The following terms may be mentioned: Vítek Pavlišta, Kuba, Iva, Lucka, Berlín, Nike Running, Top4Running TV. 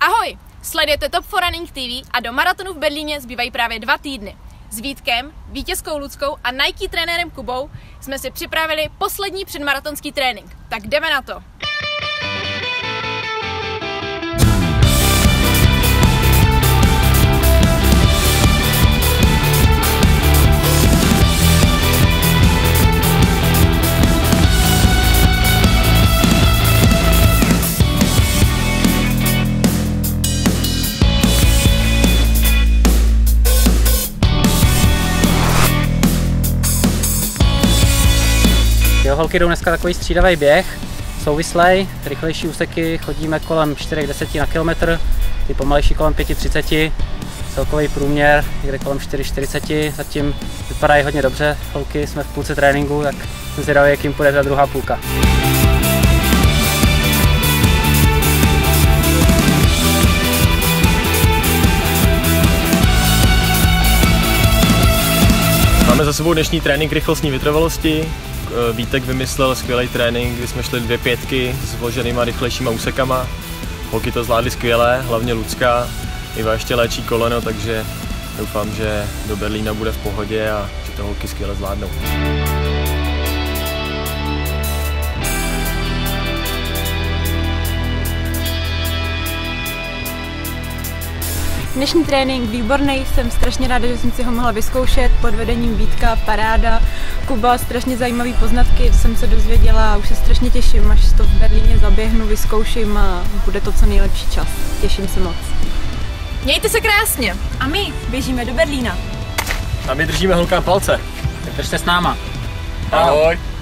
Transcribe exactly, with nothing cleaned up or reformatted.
Ahoj! Sledujete Top four Running T V a do maratonu v Berlíně zbývají právě dva týdny. S Vítkem, Vítězkou Luckou a Nike trenérem Kubou jsme si připravili poslední předmaratonský trénink. Tak jdeme na to! Jo, holky jdou dneska takový střídavý běh, souvislej, rychlejší úseky, chodíme kolem čtyři deset na kilometr, ty pomalejší kolem pět třicet, celkový průměr někde kolem čtyři čtyřicet, zatím vypadají hodně dobře, holky, jsme v půlce tréninku, tak jsem zvědavý, jak jim půjde ta druhá půlka. Máme za sebou dnešní trénink rychlostní vytrvalosti. Vítek vymyslel skvělý trénink, kdy jsme šli dvě pětky s vloženýma rychlejšíma úsekama. Holky to zvládly skvěle, hlavně Lucka. Iva ještě léčí koleno, takže doufám, že do Berlína bude v pohodě a že to holky skvěle zvládnou. Dnešní trénink výborný, jsem strašně ráda, že jsem si ho mohla vyzkoušet pod vedením Vítka, paráda. Kuba, strašně zajímavé poznatky, jsem se dozvěděla a už se strašně těším, až to v Berlíně zaběhnu, vyzkouším a bude to co nejlepší čas. Těším se moc. Mějte se krásně a my běžíme do Berlína. A my držíme holkám palce. Tak držte s náma. Ahoj. Ahoj.